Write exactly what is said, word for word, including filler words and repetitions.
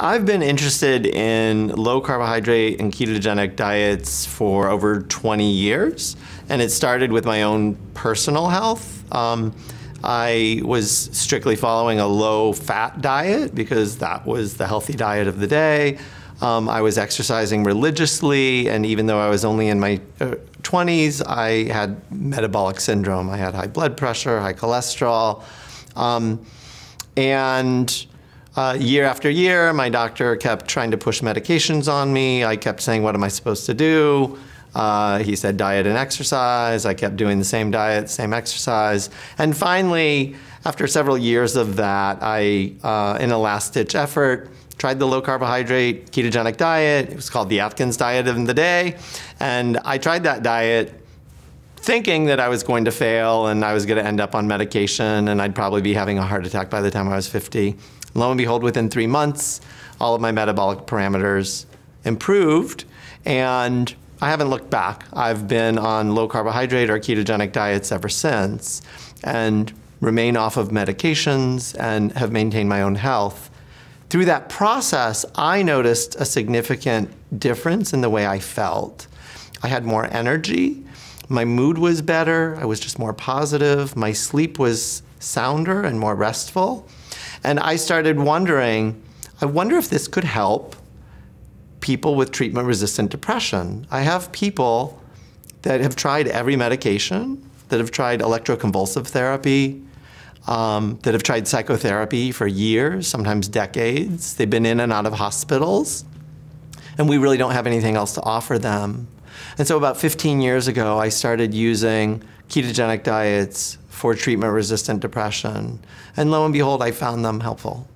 I've been interested in low carbohydrate and ketogenic diets for over twenty years, and it started with my own personal health. Um, I was strictly following a low fat diet because that was the healthy diet of the day. Um, I was exercising religiously, and even though I was only in my uh, twenties, I had metabolic syndrome. I had high blood pressure, high cholesterol, um, and Uh, year after year, my doctor kept trying to push medications on me. I kept saying, what am I supposed to do? Uh, he said, diet and exercise. I kept doing the same diet, same exercise. And finally, after several years of that, I, uh, in a last-ditch effort, tried the low-carbohydrate ketogenic diet. It was called the Atkins diet of the day. And I tried that diet thinking that I was going to fail and I was going to end up on medication and I'd probably be having a heart attack by the time I was fifty. Lo and behold, within three months, all of my metabolic parameters improved, and I haven't looked back. I've been on low carbohydrate or ketogenic diets ever since, and remain off of medications and have maintained my own health. Through that process, I noticed a significant difference in the way I felt. I had more energy, my mood was better, I was just more positive, my sleep was sounder and more restful. And I started wondering, I wonder if this could help people with treatment-resistant depression. I have people that have tried every medication, that have tried electroconvulsive therapy, um, that have tried psychotherapy for years, sometimes decades. They've been in and out of hospitals, and we really don't have anything else to offer them. And so about fifteen years ago, I started using ketogenic diets for treatment-resistant depression. And lo and behold, I found them helpful.